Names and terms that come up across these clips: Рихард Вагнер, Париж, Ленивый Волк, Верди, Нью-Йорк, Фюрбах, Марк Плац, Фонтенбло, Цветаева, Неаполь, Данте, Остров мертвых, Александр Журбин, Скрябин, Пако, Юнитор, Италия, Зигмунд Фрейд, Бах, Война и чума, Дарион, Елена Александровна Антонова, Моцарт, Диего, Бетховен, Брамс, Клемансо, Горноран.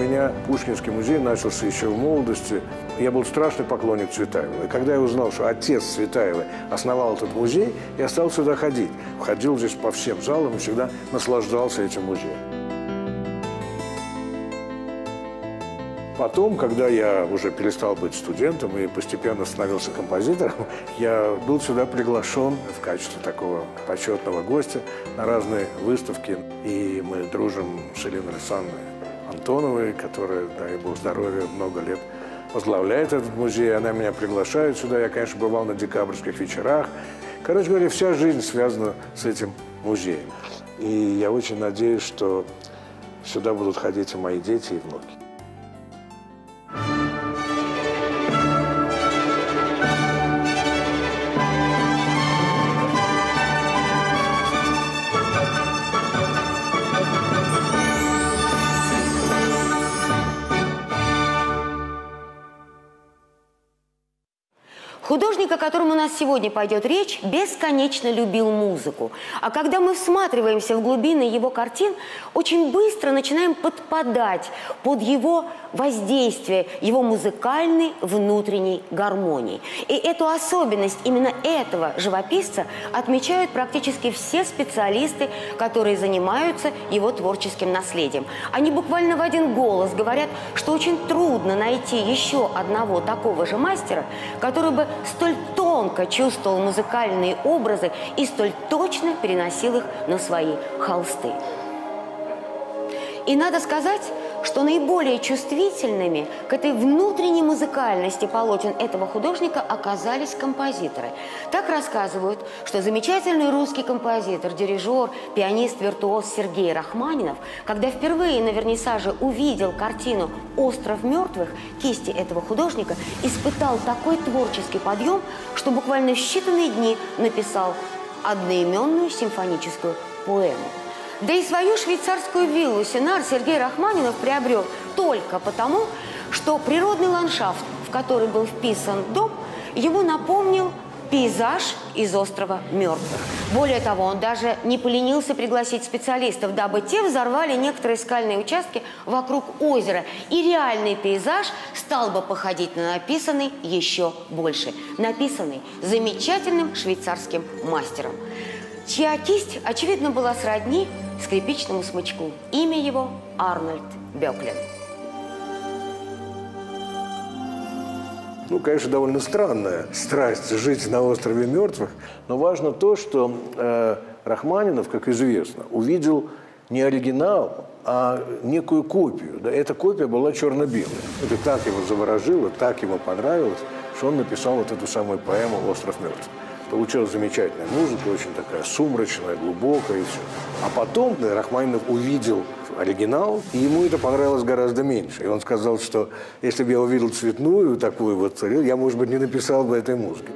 меня Пушкинский музей начался еще в молодости. Я был страшный поклонник Цветаева. И когда я узнал, что отец Цветаева основал этот музей, я стал сюда ходить. Ходил здесь по всем залам и всегда наслаждался этим музеем. Потом, когда я уже перестал быть студентом и постепенно становился композитором, я был сюда приглашен в качестве такого почетного гостя на разные выставки. И мы дружим с Еленой Александровной Антоновой, которая, дай бог здоровья, много лет возглавляет этот музей. Она меня приглашает сюда. Я, конечно, бывал на декабрьских вечерах. Короче говоря, вся жизнь связана с этим музеем. И я очень надеюсь, что сюда будут ходить и мои дети, и внуки. Художник, о котором у нас сегодня пойдет речь, бесконечно любил музыку. А когда мы всматриваемся в глубины его картин, очень быстро начинаем подпадать под его воздействие, его музыкальной внутренней гармонии. И эту особенность именно этого живописца отмечают практически все специалисты, которые занимаются его творческим наследием. Они буквально в один голос говорят, что очень трудно найти еще одного такого же мастера, который бы столь тонко чувствовал музыкальные образы и столь точно переносил их на свои холсты. И надо сказать, что наиболее чувствительными к этой внутренней музыкальности полотен этого художника оказались композиторы. Так рассказывают, что замечательный русский композитор, дирижер, пианист-виртуоз Сергей Рахманинов, когда впервые на вернисаже увидел картину «Остров мертвых» кисти этого художника, испытал такой творческий подъем, что буквально в считанные дни написал одноименную симфоническую поэму. Да и свою швейцарскую виллу «Сенар» Сергей Рахманинов приобрел только потому, что природный ландшафт, в который был вписан дом, ему напомнил пейзаж из «Острова мертвых». Более того, он даже не поленился пригласить специалистов, дабы те взорвали некоторые скальные участки вокруг озера, и реальный пейзаж стал бы походить на написанный еще больше. Написанный замечательным швейцарским мастером, чья кисть, очевидно, была сродни скрипичному смычку. Имя его Арнольд Бёклин. Ну, конечно, довольно странная страсть жить на острове мертвых, но важно то, что Рахманинов, как известно, увидел не оригинал, а некую копию. Да, эта копия была черно-белая. Это так его заворожило, так ему понравилось, что он написал вот эту самую поэму «Остров мертвых». Получилась замечательная музыка, очень такая сумрачная, глубокая и все. А потом Рахманинов увидел оригинал, и ему это понравилось гораздо меньше. И он сказал, что если бы я увидел цветную такую вот, я, может быть, не написал бы этой музыки.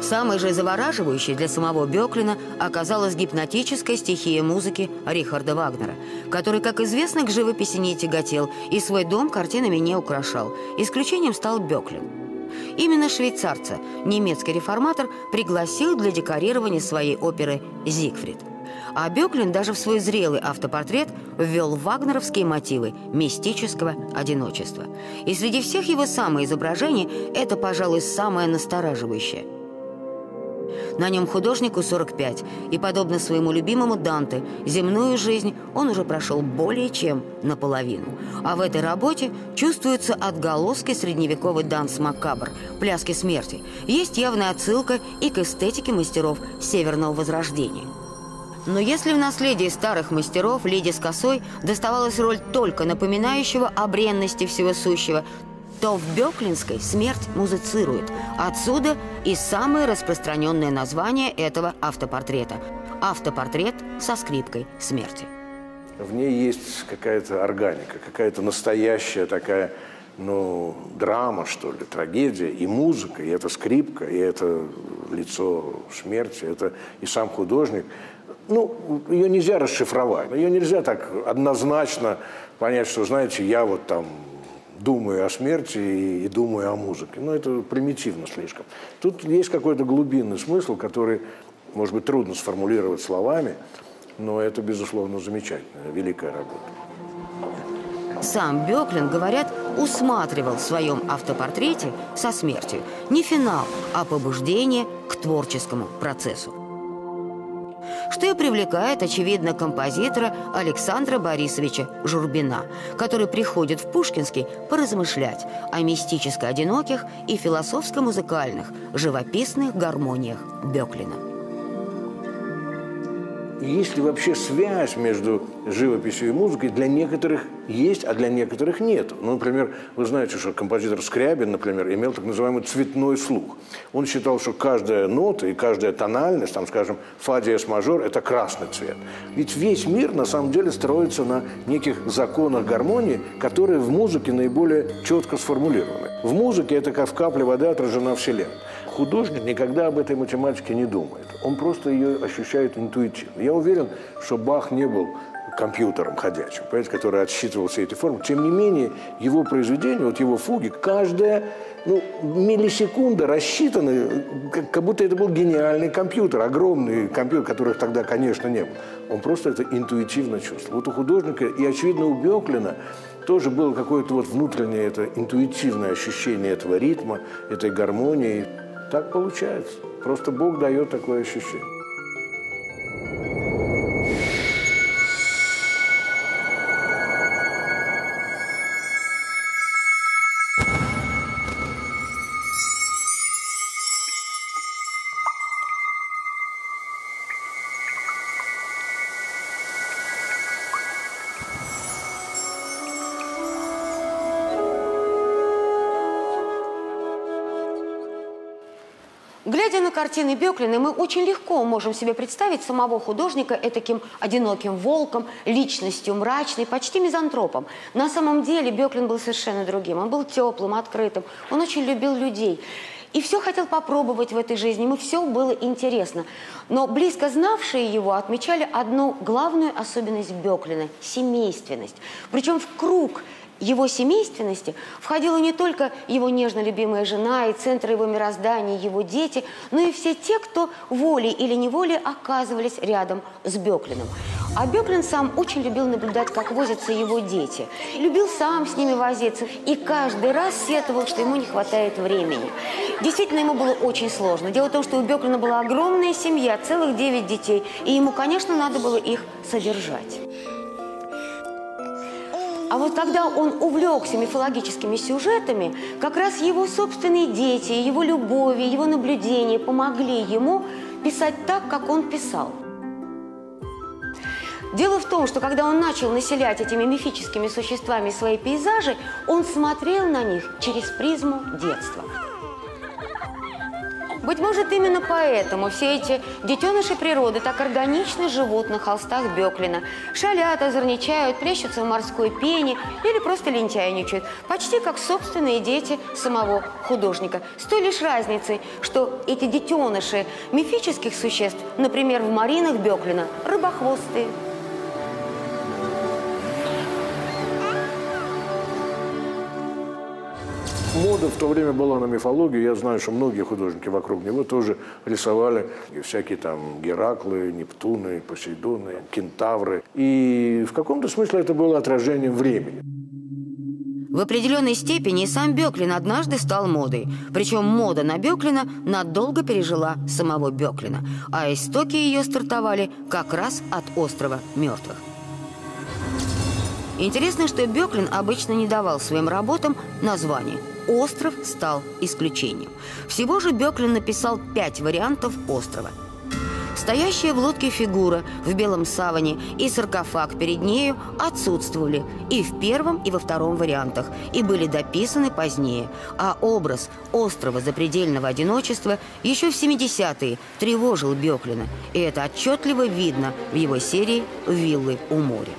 Самой же завораживающей для самого Бёклина оказалась гипнотическая стихия музыки Рихарда Вагнера, который, как известно, к живописи не тяготел и свой дом картинами не украшал. Исключением стал Бёклин. Именно швейцарца немецкий реформатор пригласил для декорирования своей оперы «Зигфрид». А Бёклин даже в свой зрелый автопортрет ввел вагнеровские мотивы мистического одиночества. И среди всех его самоизображений это, пожалуй, самое настораживающее. На нем художнику 45, и, подобно своему любимому Данте, земную жизнь он уже прошел более чем наполовину. А в этой работе чувствуются отголоски средневековой «Данс Маккабр» – «Пляски смерти». Есть явная отсылка и к эстетике мастеров Северного Возрождения. Но если в наследии старых мастеров леди с косой доставалась роль только напоминающего о бренности всего сущего – то в Бёклинской смерть музицирует. Отсюда и самое распространенное название этого автопортрета – автопортрет со скрипкой смерти. В ней есть какая-то органика, какая-то настоящая такая, ну, драма, что ли, трагедия, и музыка, и эта скрипка, и это лицо смерти, это и сам художник. Ну, ее нельзя расшифровать, ее нельзя так однозначно понять, что, знаете, я вот там думаю о смерти и думаю о музыке. Но это примитивно слишком. Тут есть какой-то глубинный смысл, который, может быть, трудно сформулировать словами, но это, безусловно, замечательная, великая работа. Сам Бёклин, говорят, усматривал в своем автопортрете со смертью не финал, а побуждение к творческому процессу. Что и привлекает, очевидно, композитора Александра Борисовича Журбина, который приходит в Пушкинский поразмышлять о мистически одиноких и философско-музыкальных живописных гармониях Бёклина. Есть ли вообще связь между живописью и музыкой? Для некоторых есть, а для некоторых нет. Ну, например, вы знаете, что композитор Скрябин, например, имел так называемый цветной слух. Он считал, что каждая нота и каждая тональность, там, скажем, фа диез мажор – это красный цвет. Ведь весь мир, на самом деле, строится на неких законах гармонии, которые в музыке наиболее четко сформулированы. В музыке это как в капле воды отражена вселенная. Художник никогда об этой математике не думает. Он просто ее ощущает интуитивно. Я уверен, что Бах не был компьютером ходячим, который отсчитывал все эти формы. Тем не менее, его произведения, вот его фуги, каждая миллисекунда рассчитаны, как будто это был гениальный компьютер, огромный компьютер, которых тогда, конечно, не было. Он просто это интуитивно чувствовал. Вот у художника, и, очевидно, у Бёклина, тоже было какое-то вот внутреннее, это интуитивное ощущение этого ритма, этой гармонии. Так получается. Просто Бог дает такое ощущение. Глядя на картины Бёклина, мы очень легко можем себе представить самого художника этаким одиноким волком, личностью мрачной, почти мизантропом. На самом деле Бёклин был совершенно другим. Он был теплым, открытым, он очень любил людей. И все хотел попробовать в этой жизни, ему все было интересно. Но близко знавшие его отмечали одну главную особенность Бёклина – семейственность. Причем в круг его семейственности входила не только его нежно любимая жена и центр его мироздания, его дети, но и все те, кто волей или неволей оказывались рядом с Бёклиным. А Бёклин сам очень любил наблюдать, как возятся его дети. Любил сам с ними возиться и каждый раз сетовал, что ему не хватает времени. Действительно, ему было очень сложно. Дело в том, что у Бёклина была огромная семья, целых 9 детей, и ему, конечно, надо было их содержать. А вот когда он увлекся мифологическими сюжетами, как раз его собственные дети, его любови, его наблюдения помогли ему писать так, как он писал. Дело в том, что когда он начал населять этими мифическими существами свои пейзажи, он смотрел на них через призму детства. Быть может, именно поэтому все эти детеныши природы так органично живут на холстах Бёклина. Шалят, озорничают, плещутся в морской пене или просто лентяйничают. Почти как собственные дети самого художника. С той лишь разницей, что эти детеныши мифических существ, например, в маринах Бёклина, рыбохвостые. Мода в то время была на мифологию. Я знаю, что многие художники вокруг него тоже рисовали всякие там Гераклы, Нептуны, Посейдоны, Кентавры. И в каком-то смысле это было отражением времени. В определенной степени и сам Бёклин однажды стал модой. Причем мода на Бёклина надолго пережила самого Бёклина. А истоки ее стартовали как раз от «Острова мертвых». Интересно, что Бёклин обычно не давал своим работам названий. «Остров» стал исключением. Всего же Бёклин написал 5 вариантов «Острова». Стоящая в лодке фигура в белом саване и саркофаг перед нею отсутствовали и в первом, и во втором вариантах, и были дописаны позднее. А образ острова запредельного одиночества еще в 70-е тревожил Бёклина, и это отчетливо видно в его серии «Виллы у моря».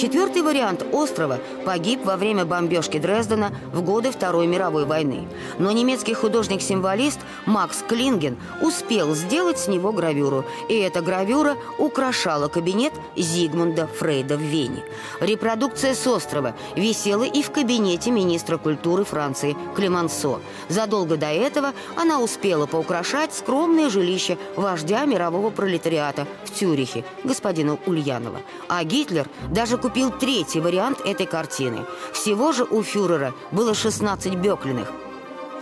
Четвертый вариант «Острова» погиб во время бомбежки Дрездена в годы Второй мировой войны. Но немецкий художник-символист Макс Клинген успел сделать с него гравюру. И эта гравюра украшала кабинет Зигмунда Фрейда в Вене. Репродукция с «Острова» висела и в кабинете министра культуры Франции Клемансо. Задолго до этого она успела поукрашать скромное жилище вождя мирового пролетариата в Цюрихе, господина Ульянова. А Гитлер даже купил закупил третий вариант этой картины. Всего же у фюрера было 16 Бёклиных.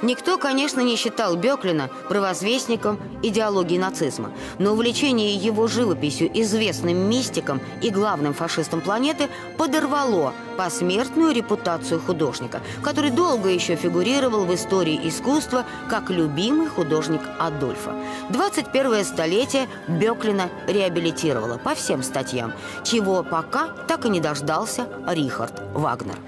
Никто, конечно, не считал Бёклина провозвестником идеологии нацизма, но увлечение его живописью известным мистиком и главным фашистом планеты подорвало посмертную репутацию художника, который долго еще фигурировал в истории искусства как любимый художник Адольфа. 21-е столетие Бёклина реабилитировало по всем статьям, чего пока так и не дождался Рихард Вагнер.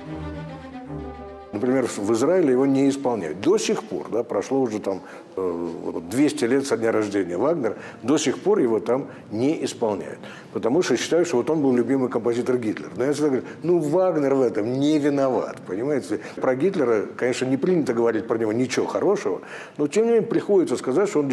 Например, в Израиле его не исполняют. До сих пор, да, прошло уже там 200 лет со дня рождения Вагнера, до сих пор его там не исполняют. Потому что считаю, что вот он был любимый композитор Гитлера. Но я всегда говорю, ну Вагнер в этом не виноват, понимаете? Про Гитлера, конечно, не принято говорить про него ничего хорошего, но тем не менее приходится сказать, что он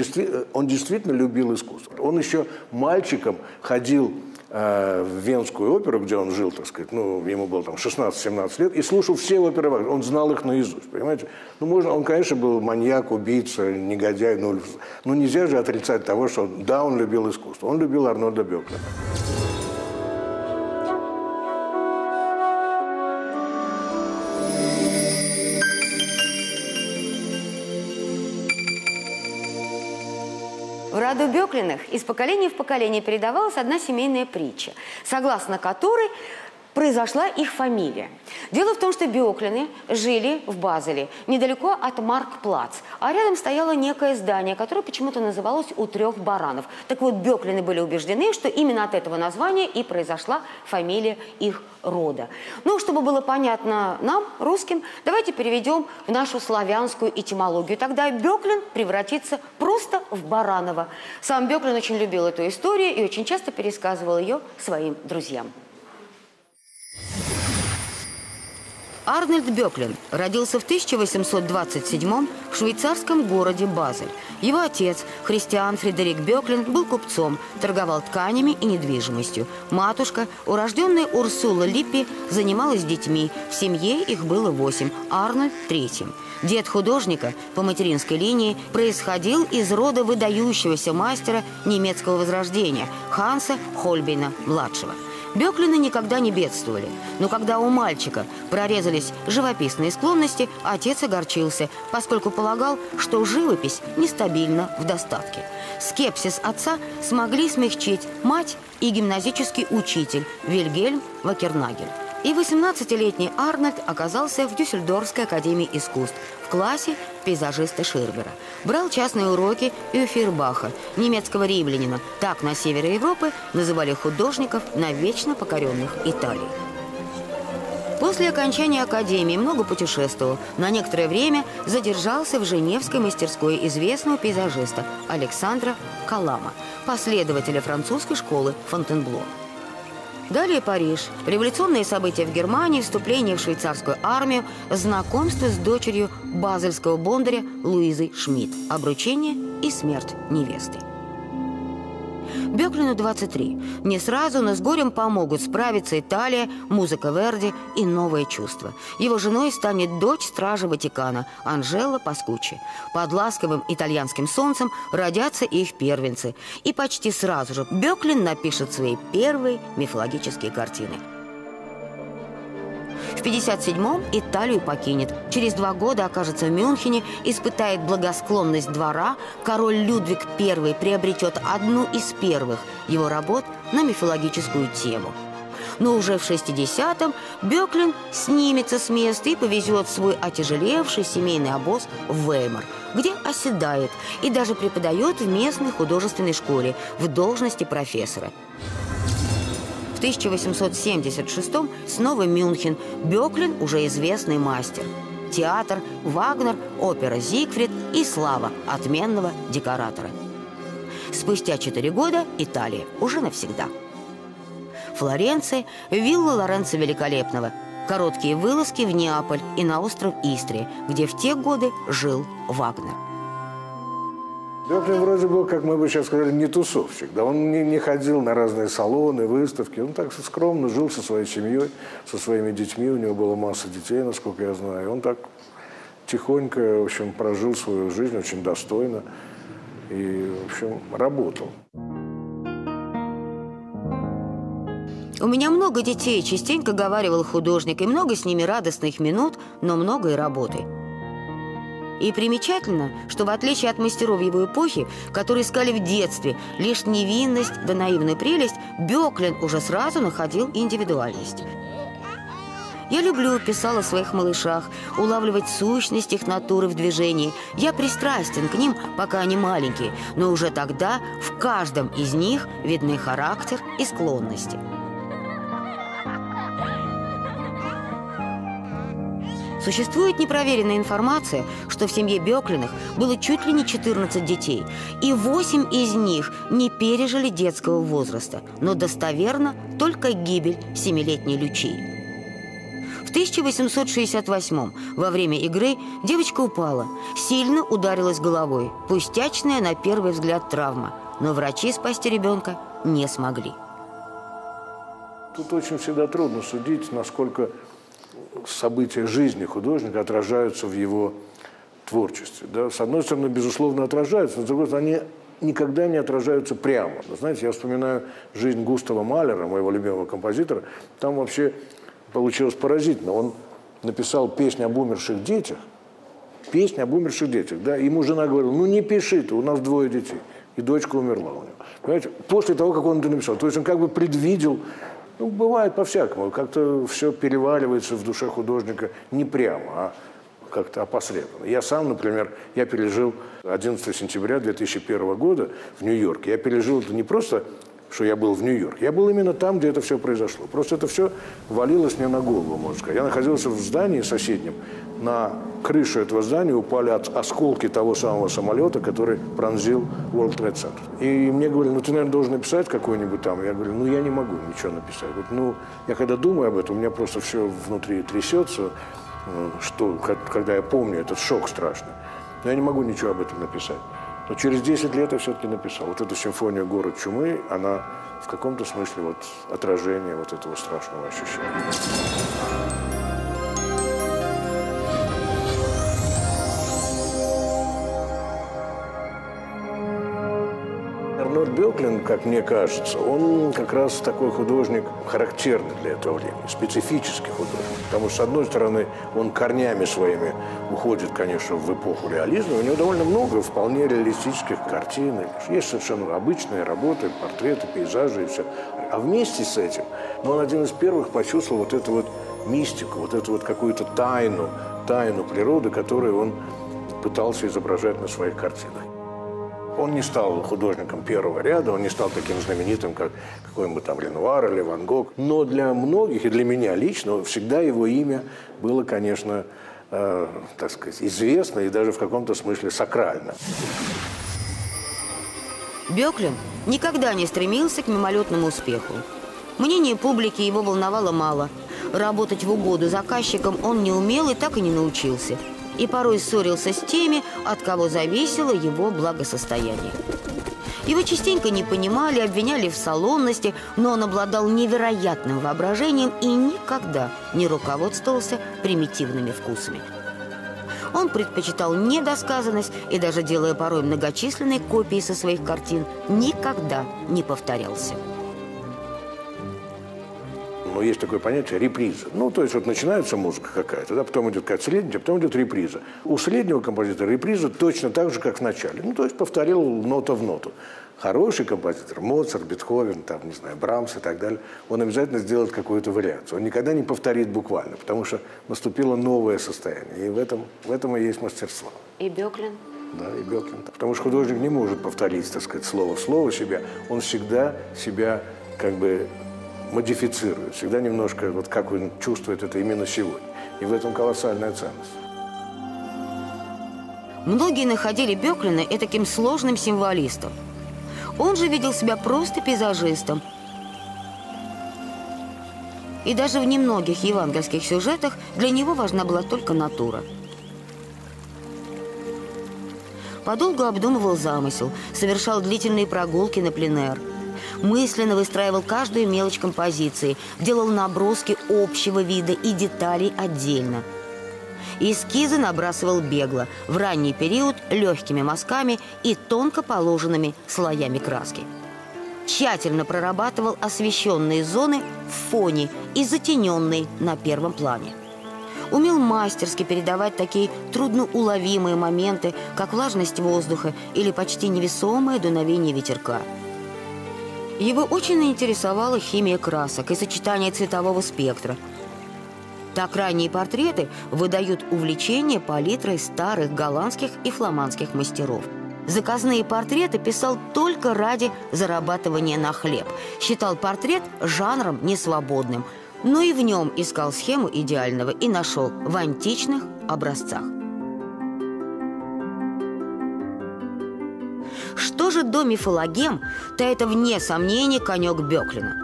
действительно любил искусство. Он еще мальчиком ходил в Венскую оперу, где он жил, так сказать, ну, ему было там 16-17 лет, и слушал все оперы Вагнера, он знал их наизусть, понимаете? Ну, можно, он, конечно, был маньяк, убийца, негодяй, но нельзя же отрицать того, что, да, он любил искусство, он любил Арнольда Бёклина. В роду Бёклиных из поколения в поколение передавалась одна семейная притча, согласно которой произошла их фамилия. Дело в том, что Бёклины жили в Базеле, недалеко от Марк Плац, а рядом стояло некое здание, которое почему-то называлось «У трех баранов». Так вот, Бёклины были убеждены, что именно от этого названия и произошла фамилия их рода. Ну, чтобы было понятно нам, русским, давайте переведем в нашу славянскую этимологию. Тогда Бёклин превратится просто в Баранова. Сам Бёклин очень любил эту историю и очень часто пересказывал ее своим друзьям. Арнольд Бёклин родился в 1827 в швейцарском городе Базель. Его отец, Христиан Фредерик Бёклин, был купцом, торговал тканями и недвижимостью. Матушка, урожденная Урсула Липпи, занималась детьми. В семье их было 8, Арнольд – 3-м. Дед художника по материнской линии происходил из рода выдающегося мастера немецкого возрождения Ханса Хольбейна младшего. Бёклины никогда не бедствовали, но когда у мальчика прорезались живописные склонности, отец огорчился, поскольку полагал, что живопись нестабильна в достатке. Скепсис отца смогли смягчить мать и гимназический учитель Вильгельм Вакернагель. И 18-летний Арнольд оказался в Дюссельдорфской академии искусств в классе пейзажиста Ширбера. Брал частные уроки и у Фюрбаха, немецкого римлянина. Так на севере Европы называли художников, навечно покоренных Италией. После окончания академии много путешествовал. На некоторое время задержался в женевской мастерской известного пейзажиста Александра Калама, последователя французской школы Фонтенбло. Далее Париж, революционные события в Германии, вступление в швейцарскую армию, знакомство с дочерью базельского бондаря Луизой Шмидт, обручение и смерть невесты. Бёклину 23. Не сразу, но с горем помогут справиться Италия, музыка Верди и новое чувство. Его женой станет дочь стража Ватикана Анжела Паскуччи. Под ласковым итальянским солнцем родятся их первенцы. И почти сразу же Бёклин напишет свои первые мифологические картины. В 1957-м Италию покинет. Через 2 года окажется в Мюнхене, испытает благосклонность двора. Король Людвиг I приобретет одну из первых его работ на мифологическую тему. Но уже в 1960-м Бёклин снимется с места и повезет свой отяжелевший семейный обоз в Веймар, где оседает и даже преподает в местной художественной школе в должности профессора. В 1876-м снова Мюнхен. Бёклин уже известный мастер. Театр, Вагнер, опера «Зигфрид» и слава отменного декоратора. Спустя 4 года Италия уже навсегда. Флоренция, вилла Лоренцо Великолепного. Короткие вылазки в Неаполь и на остров Истрия, где в те годы жил Вагнер. Бёклин вроде был, как мы бы сейчас сказали, не тусовщик. Да, он не ходил на разные салоны, выставки. Он так скромно жил со своей семьей, со своими детьми. У него была масса детей, насколько я знаю. Он так тихонько, в общем, прожил свою жизнь очень достойно и, в общем, работал. У меня много детей, частенько говаривал художник, и много с ними радостных минут, но много и работы. И примечательно, что в отличие от мастеров его эпохи, которые искали в детстве лишь невинность да наивную прелесть, Бёклин уже сразу находил индивидуальность. «Я люблю», – писал о своих малышах, – «улавливать сущность их натуры в движении. Я пристрастен к ним, пока они маленькие, но уже тогда в каждом из них видны характер и склонности». Существует непроверенная информация, что в семье Бёклиных было чуть ли не 14 детей, и 8 из них не пережили детского возраста, но достоверно только гибель 7-летней Лючии. В 1868 во время игры девочка упала, сильно ударилась головой, пустячная на первый взгляд травма, но врачи спасти ребенка не смогли. Тут очень всегда трудно судить, насколько события жизни художника отражаются в его творчестве. Да? С одной стороны, безусловно, отражаются, но с другой стороны, они никогда не отражаются прямо. Знаете, я вспоминаю жизнь Густава Малера, моего любимого композитора, там вообще получилось поразительно. Он написал песню об умерших детях. Песня об умерших детях. Да? Ему жена говорила, ну не пиши ты, у нас 2 детей. И дочка умерла у него. Понимаете? После того, как он это написал. То есть он как бы предвидел. Ну, бывает по-всякому. Как-то все переваливается в душе художника не прямо, а как-то опосредованно. Я сам, например, я пережил 11 сентября 2001 года в Нью-Йорке. Я пережил это не просто, что я был в Нью-Йорке. Я был именно там, где это все произошло. Просто это все валилось мне на голову, можно сказать. Я находился в здании соседнем. На крышу этого здания упали осколки того самого самолета, который пронзил World Trade Center. И мне говорили, ну ты, наверное, должен написать какой-нибудь там. Я говорю, ну я не могу ничего написать. Говорю, ну, я когда думаю об этом, у меня просто все внутри трясется, что, когда я помню этот шок страшный. Но я не могу ничего об этом написать. Но через 10 лет я все-таки написал. Вот эту симфонию «Город чумы», она в каком-то смысле вот отражение вот этого страшного ощущения. Арнольд Бёклин, как мне кажется, он как раз такой художник, характерный для этого времени, специфический художник. Потому что, с одной стороны, он корнями своими уходит, конечно, в эпоху реализма. У него довольно много вполне реалистических картин. Есть совершенно обычные работы, портреты, пейзажи и все. А вместе с этим, ну, он один из первых почувствовал вот эту вот мистику, вот эту вот какую-то тайну природы, которую он пытался изображать на своих картинах. Он не стал художником первого ряда, он не стал таким знаменитым, как какой-нибудь там Ренуар или Ван Гог. Но для многих и для меня лично всегда его имя было, конечно, так сказать, известно и даже в каком-то смысле сакрально. Бёклин никогда не стремился к мимолетному успеху. Мнение публики его волновало мало. Работать в угоду заказчикам он не умел и так и не научился. И порой ссорился с теми, от кого зависело его благосостояние. Его частенько не понимали, обвиняли в салонности, но он обладал невероятным воображением и никогда не руководствовался примитивными вкусами. Он предпочитал недосказанность и, даже делая порой многочисленные копии со своих картин, никогда не повторялся. Но есть такое понятие реприза. Ну, то есть вот начинается музыка какая-то, да, потом идет какая-то средняя, потом идет реприза. У среднего композитора реприза точно так же, как в начале. Ну, то есть повторил нота в ноту. Хороший композитор, Моцарт, Бетховен, там, не знаю, Брамс и так далее, он обязательно сделает какую-то вариацию. Он никогда не повторит буквально, потому что наступило новое состояние. И в этом и есть мастерство. И Бёклин. Да, и Бёклин. Потому что художник не может повторить, так сказать, слово в слово себя. Он всегда себя как бы модифицирует, всегда немножко, вот как он чувствует это именно сегодня. И в этом колоссальная ценность. Многие находили Бёклина этаким сложным символистом. Он же видел себя просто пейзажистом. И даже в немногих евангельских сюжетах для него важна была только натура. Подолгу обдумывал замысел, совершал длительные прогулки на пленэр. Мысленно выстраивал каждую мелочь композиции, делал наброски общего вида и деталей отдельно. Эскизы набрасывал бегло, в ранний период легкими мазками и тонко положенными слоями краски. тщательно прорабатывал освещенные зоны в фоне и затененные на первом плане. Умел мастерски передавать такие трудноуловимые моменты, как влажность воздуха или почти невесомое дуновение ветерка. Его очень интересовала химия красок и сочетание цветового спектра. Так ранние портреты выдают увлечение палитрой старых голландских и фламандских мастеров. Заказные портреты писал только ради зарабатывания на хлеб. Считал портрет жанром несвободным, но и в нем искал схему идеального и нашел в античных образцах. Что же до мифологем, то это вне сомнений конек Бёклина.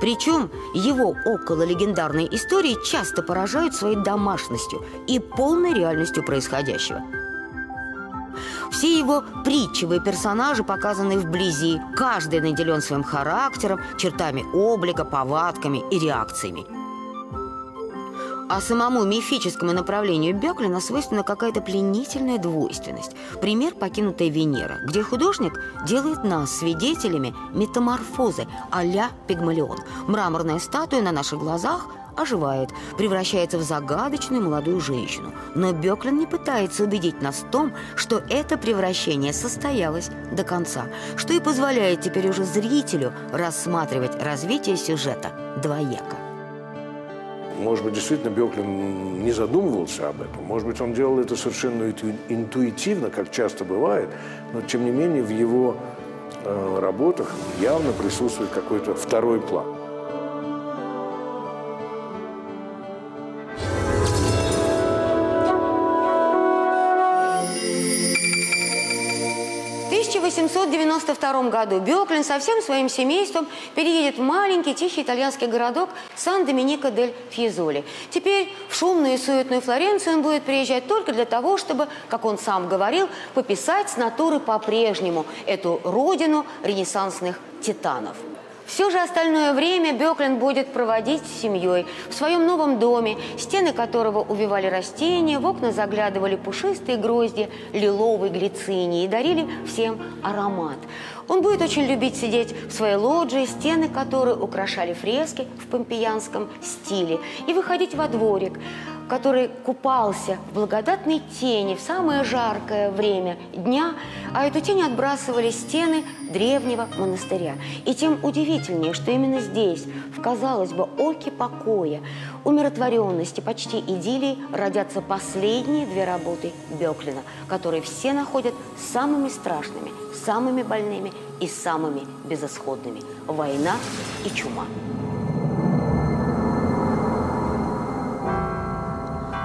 Причем его окололегендарные истории часто поражают своей домашностью и полной реальностью происходящего. Все его притчевые персонажи показаны вблизи. Каждый наделен своим характером, чертами облика, повадками и реакциями. А самому мифическому направлению Бёклина свойственна какая-то пленительная двойственность. Пример — покинутая Венера, где художник делает нас свидетелями метаморфозы а-ля Пигмалион. Мраморная статуя на наших глазах оживает, превращается в загадочную молодую женщину. Но Бёклин не пытается убедить нас в том, что это превращение состоялось до конца, что и позволяет теперь уже зрителю рассматривать развитие сюжета двояко. Может быть, действительно Бёклин не задумывался об этом, может быть, он делал это совершенно интуитивно, как часто бывает, но, тем не менее, в его работах явно присутствует какой-то второй план. В 1892 году Бёклин со всем своим семейством переедет в маленький тихий итальянский городок Сан-Доминико-дель-Фьезоли. Теперь в шумную и суетную Флоренцию он будет приезжать только для того, чтобы, как он сам говорил, пописать с натуры по-прежнему эту родину ренессансных титанов. Все же остальное время Бёклин будет проводить с семьей в своем новом доме, стены которого увивали растения, в окна заглядывали пушистые грозди лиловой глицинии и дарили всем аромат. Он будет очень любить сидеть в своей лоджии, стены которой украшали фрески в помпеянском стиле, и выходить во дворик, который купался в благодатной тени в самое жаркое время дня, а эту тень отбрасывали стены древнего монастыря. И тем удивительнее, что именно здесь, в, казалось бы, оке покоя, умиротворенности, почти идиллии, родятся последние две работы Бёклина, которые все находят самыми страшными, самыми больными и самыми безысходными – «Война» и «Чума».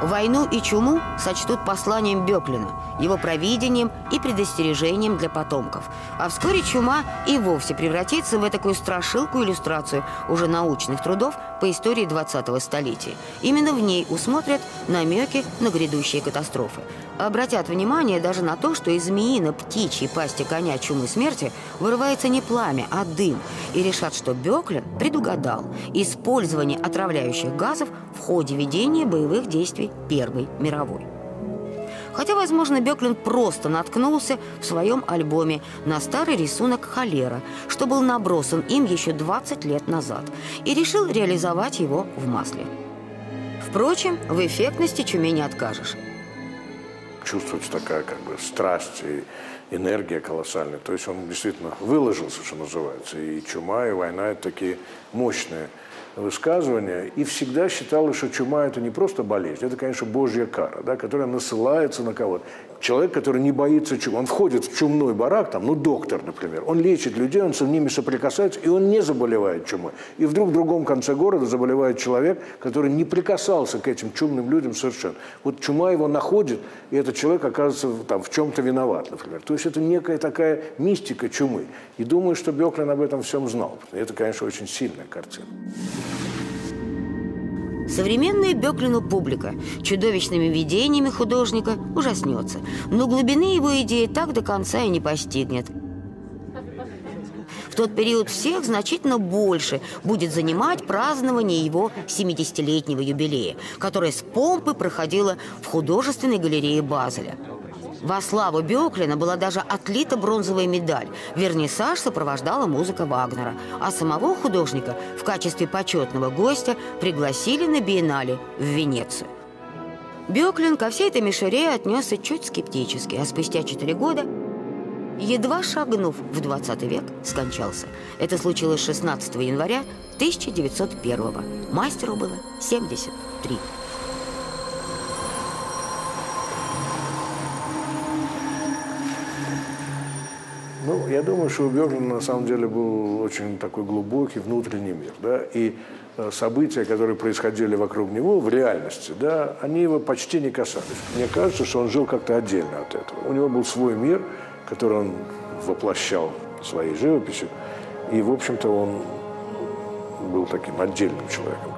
«Войну и чуму» сочтут посланием Бёклина, его провидением и предостережением для потомков. А вскоре «Чума» и вовсе превратится в такую страшилку-иллюстрацию уже научных трудов по истории 20-го столетия. Именно в ней усмотрят намеки на грядущие катастрофы. Обратят внимание даже на то, что из змеино-птичьей пасти коня чумы смерти вырывается не пламя, а дым. И решат, что Бёклин предугадал использование отравляющих газов в ходе ведения боевых действий Первой мировой. Хотя, возможно, Бёклин просто наткнулся в своем альбоме на старый рисунок «Холера», что был набросан им еще 20 лет назад, и решил реализовать его в масле. Впрочем, в эффектности чуме не откажешь. Чувствуется такая как бы страсть и энергия колоссальная. То есть он действительно выложился, что называется. И «Чума», и «Война» — это такие мощные высказывания, и всегда считалось, что чума – это не просто болезнь, это, конечно, божья кара, да, которая насылается на кого-то. Человек, который не боится чумы, он входит в чумной барак, там, ну, доктор, например, он лечит людей, он с ними соприкасается, и он не заболевает чумой. И вдруг в другом конце города заболевает человек, который не прикасался к этим чумным людям совершенно. Вот чума его находит, и этот человек оказывается там в чем-то виноват, например. То есть это некая такая мистика чумы. И думаю, что Бёклин об этом всем знал. И это, конечно, очень сильная картина. Современная Бёклину публика чудовищными видениями художника ужаснется, но глубины его идеи так до конца и не постигнет. В тот период всех значительно больше будет занимать празднование его 70-летнего юбилея, которое с помпой проходило в художественной галерее Базеля. Во славу Бёклина была даже отлита бронзовая медаль. Вернисаж сопровождала музыка Вагнера. А самого художника в качестве почетного гостя пригласили на биеннале в Венецию. Бёклин ко всей этой мишуре отнесся чуть скептически, а спустя 4 года, едва шагнув в 20 век, скончался. Это случилось 16 января 1901-го. Мастеру было 73. Ну, я думаю, что у Бёклина на самом деле был очень такой глубокий внутренний мир, да, и события, которые происходили вокруг него в реальности, да, они его почти не касались. Мне кажется, что он жил как-то отдельно от этого. У него был свой мир, который он воплощал в своей живописи, и, в общем-то, он был таким отдельным человеком.